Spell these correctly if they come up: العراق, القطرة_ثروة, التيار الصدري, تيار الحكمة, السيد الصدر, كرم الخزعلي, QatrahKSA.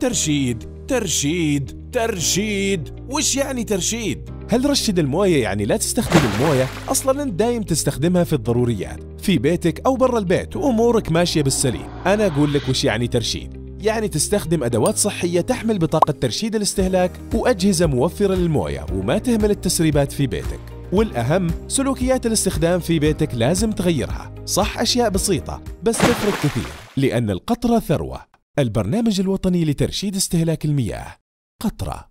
ترشيد ترشيد ترشيد. وش يعني ترشيد؟ هل رشد المويه يعني لا تستخدم المويه؟ اصلا انت دايم تستخدمها في الضروريات في بيتك او برا البيت وامورك ماشيه بالسليم. انا اقول لك وش يعني ترشيد. يعني تستخدم أدوات صحية تحمل بطاقة ترشيد الاستهلاك وأجهزة موفرة للموية وما تهمل التسريبات في بيتك. والأهم سلوكيات الاستخدام في بيتك لازم تغيرها. صح أشياء بسيطة بس تفرق كثير، لأن القطرة ثروة. البرنامج الوطني لترشيد استهلاك المياه. قطرة.